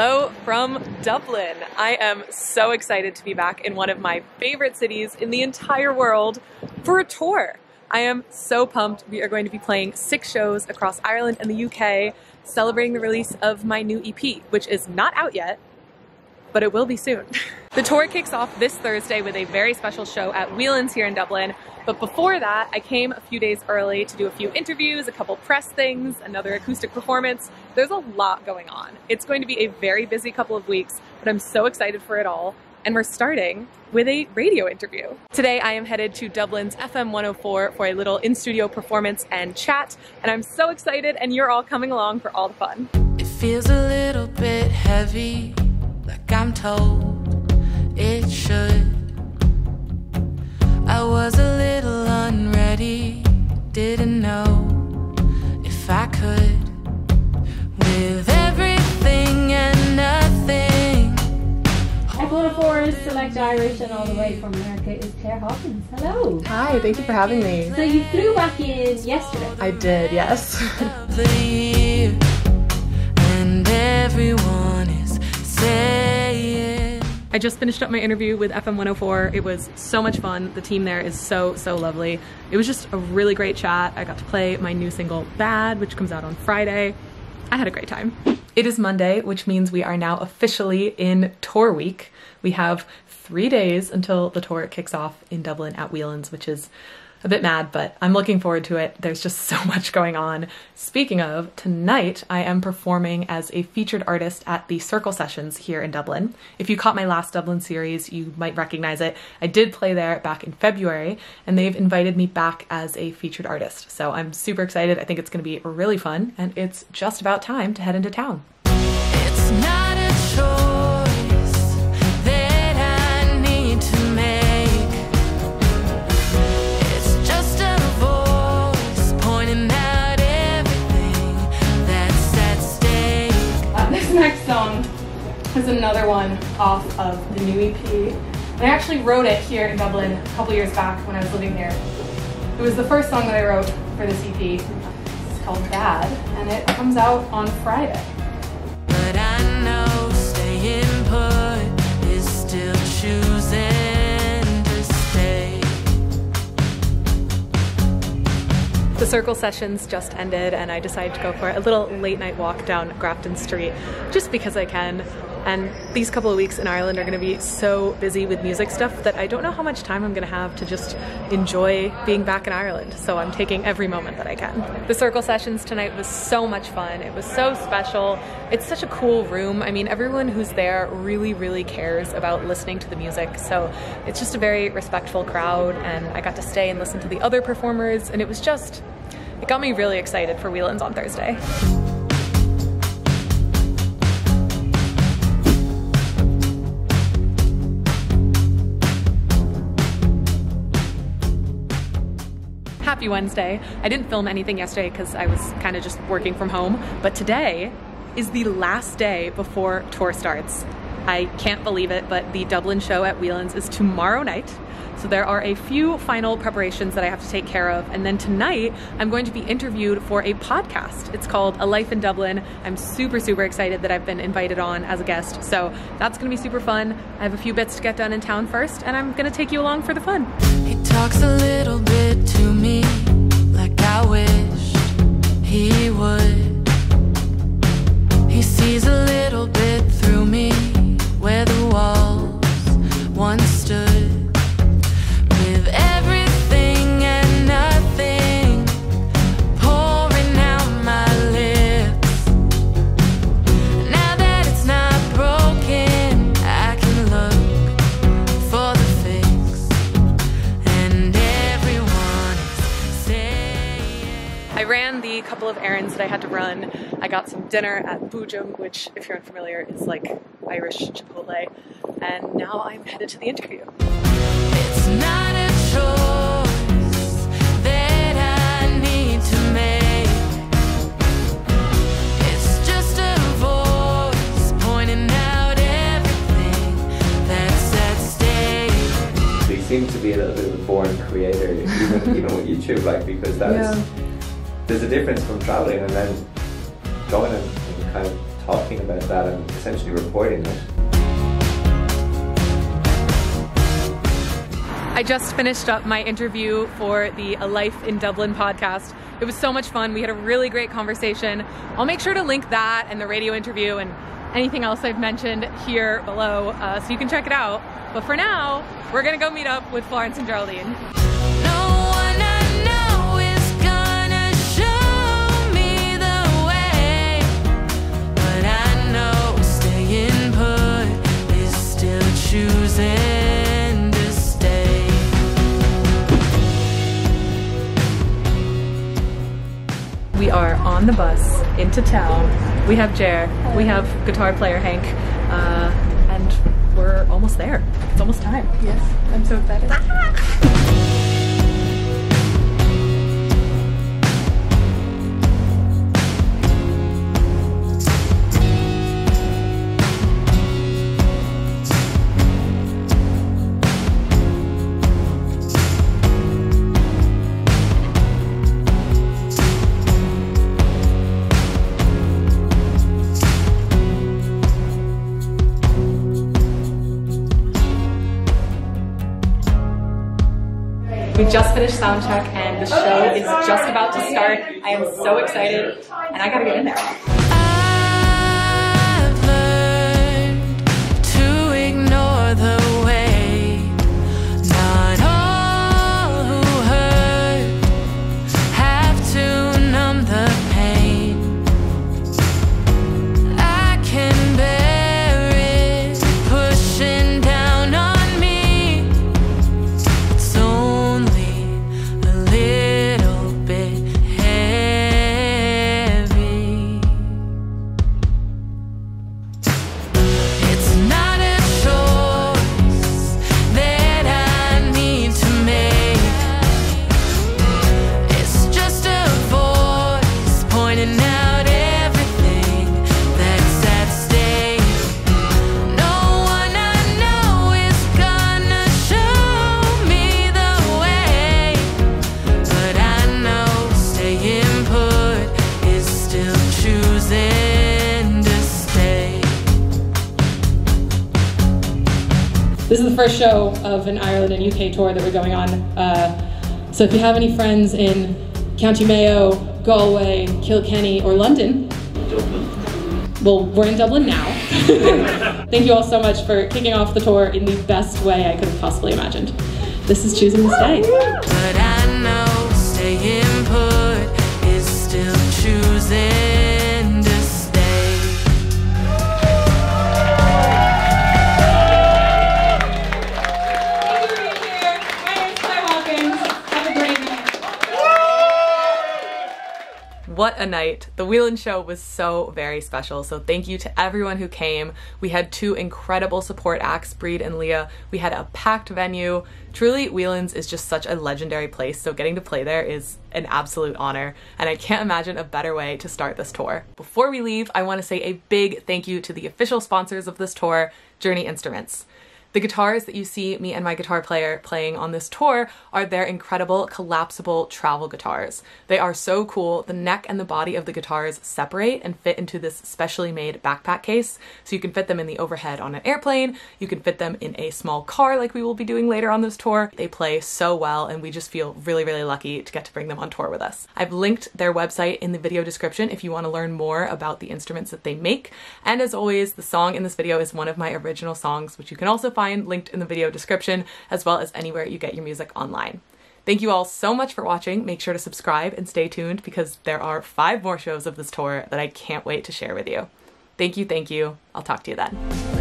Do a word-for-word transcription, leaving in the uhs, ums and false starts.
Hello from Dublin. I am so excited to be back in one of my favorite cities in the entire world for a tour. I am so pumped. We are going to be playing six shows across Ireland and the U K, celebrating the release of my new E P, which is not out yet, but it will be soon. The tour kicks off this Thursday with a very special show at Whelan's here in Dublin. But before that, I came a few days early to do a few interviews, a couple press things, another acoustic performance. There's a lot going on. It's going to be a very busy couple of weeks, but I'm so excited for it all. And we're starting with a radio interview. Today, I am headed to Dublin's F M one oh four for a little in-studio performance and chat. And I'm so excited, and you're all coming along for all the fun. It feels a little bit heavy, like I'm told. It should. I was a little unready, didn't know if I could. With everything and nothing. F one oh four's Select Irish and all the way from America is Claire Hawkins. Hello. Hi, thank you for having me. So you flew back in yesterday. I did, yes. And everyone is saying. I just finished up my interview with F M one oh four. It was so much fun. The team there is so, so lovely. It was just a really great chat. I got to play my new single, Bad, which comes out on Friday. I had a great time. It is Monday, which means we are now officially in tour week. We have three days until the tour kicks off in Dublin at Whelan's, which is a bit mad, but I'm looking forward to it. There's just so much going on. Speaking of, tonight I am performing as a featured artist at the Circle Sessions here in Dublin. If you caught my last Dublin series, you might recognize it. I did play there back in February, and they've invited me back as a featured artist. So I'm super excited. I think it's going to be really fun, and it's just about time to head into town. It's not a show. Next song is another one off of the new E P. And I actually wrote it here in Dublin a couple years back when I was living here. It was the first song that I wrote for this E P. It's called Bad, and it comes out on Friday. But I know staying put is still choosing to stay. The Circle Sessions just ended, and I decided to go for a little late night walk down Grafton Street just because I can. And these couple of weeks in Ireland are going to be so busy with music stuff that I don't know how much time I'm going to have to just enjoy being back in Ireland. So I'm taking every moment that I can. The Circle Sessions tonight was so much fun. It was so special. It's such a cool room. I mean, everyone who's there really, really cares about listening to the music. So it's just a very respectful crowd, and I got to stay and listen to the other performers, and it was just... It got me really excited for Whelan's on Thursday. Happy Wednesday. I didn't film anything yesterday because I was kind of just working from home, but today is the last day before tour starts. I can't believe it, but the Dublin show at Whelan's is tomorrow night. So there are a few final preparations that I have to take care of. And then tonight, I'm going to be interviewed for a podcast. It's called A Life in Dublin. I'm super, super excited that I've been invited on as a guest. So that's gonna be super fun. I have a few bits to get done in town first, and I'm gonna take you along for the fun. He talks a little bit to me, like I wish he would. He sees a little bit through me, where the walls once stood. With everything and nothing pouring out my lips, now that it's not broken, I can look for the fix. And everyone is saying. I ran the couple of errands that I had to run. I got some dinner at Bujum, which, if you're unfamiliar, is like Irish Chipotle, and now I'm headed to the interview. It's not a choice that I need to make. It's just a voice pointing out everything that's at stake. They seem to be a little bit of a born creator, even even with YouTube, like because that's yeah. There's a difference from traveling and then going and kind of talking about that and essentially recording it. I just finished up my interview for the A Life in Dublin podcast. It was so much fun. We had a really great conversation. I'll make sure to link that and the radio interview and anything else I've mentioned here below, uh, so you can check it out. But for now, we're gonna go meet up with Florence and Jarlene. Choosing to stay. We are on the bus into town. We have Jer, we have guitar player Hank, uh, and we're almost there. It's almost time. Yes, I'm so excited. We just finished sound check and the show is just about to start. I am so excited and I gotta get in there. I've learned to ignore the way. Not all who hurt have to numb the pain. I can bear it pushing down on me. It's This is the first show of an Ireland and U K tour that we're going on. Uh, so if you have any friends in County Mayo, Galway, Kilkenny, or London. Dublin. Well, we're in Dublin now. Thank you all so much for kicking off the tour in the best way I could have possibly imagined. This is Choosing to Stay. But I know staying put is still choosing to stay. What a night. The Whelan's show was so very special, so thank you to everyone who came. We had two incredible support acts, Breed and Leah. We had a packed venue. Truly, Whelan's is just such a legendary place, so getting to play there is an absolute honor, and I can't imagine a better way to start this tour. Before we leave, I want to say a big thank you to the official sponsors of this tour, Journey Instruments. The guitars that you see me and my guitar player playing on this tour are their incredible collapsible travel guitars. They are so cool. The neck and the body of the guitars separate and fit into this specially made backpack case, so you can fit them in the overhead on an airplane, you can fit them in a small car like we will be doing later on this tour. They play so well and we just feel really, really lucky to get to bring them on tour with us. I've linked their website in the video description if you want to learn more about the instruments that they make. And as always, the song in this video is one of my original songs, which you can also find Find, linked in the video description, as well as anywhere you get your music online. Thank you all so much for watching. Make sure to subscribe and stay tuned because there are five more shows of this tour that I can't wait to share with you. Thank you, thank you. I'll talk to you then.